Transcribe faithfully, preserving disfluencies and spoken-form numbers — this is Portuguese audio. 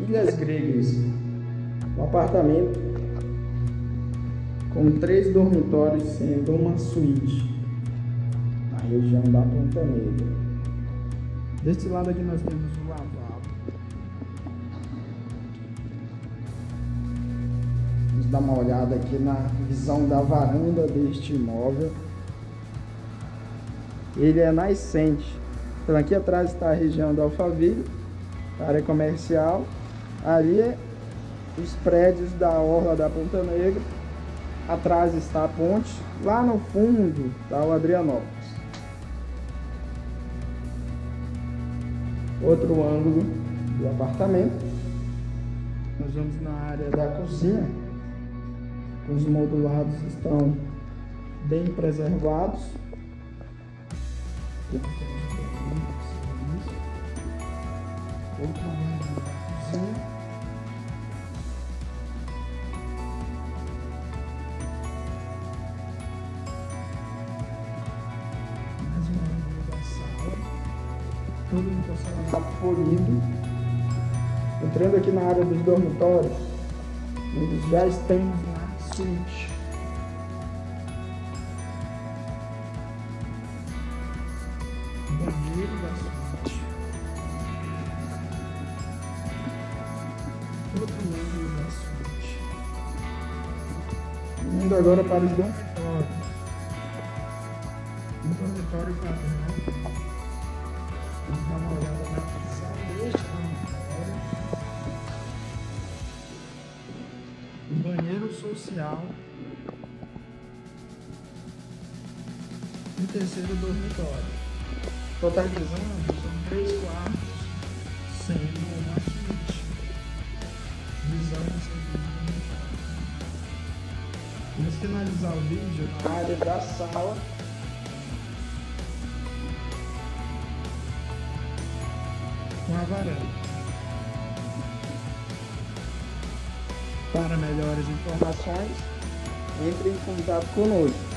Ilhas Gregas, um apartamento com três dormitórios, sendo uma suíte, na região da Ponta Negra. Deste lado aqui nós temos o lavabo, vamos dar uma olhada aqui na visão da varanda deste imóvel. Ele é nascente, então aqui atrás está a região da Alphaville, área comercial. Ali é os prédios da Orla da Ponta Negra, atrás está a ponte, lá no fundo está o Adrianópolis. Outro ângulo do apartamento, nós vamos na área da cozinha, os modulados estão bem preservados. Outro ângulo da cozinha. Tudo polido. Entrando aqui na área dos dormitórios, eles já estão na suíte. Banheiro da suíte. Todo mundo da suíte. Indo agora para os dormitórios. O dormitório padrão. Vamos dar uma olhada na visão deste dormitório. Banheiro social. E terceiro dormitório. Totalizando, são três quartos, sendo uma suíte. Visão do segundo dormitório. Vamos finalizar o vídeo na área da sala. Uma varanda. Para melhores informações, entre em contato conosco.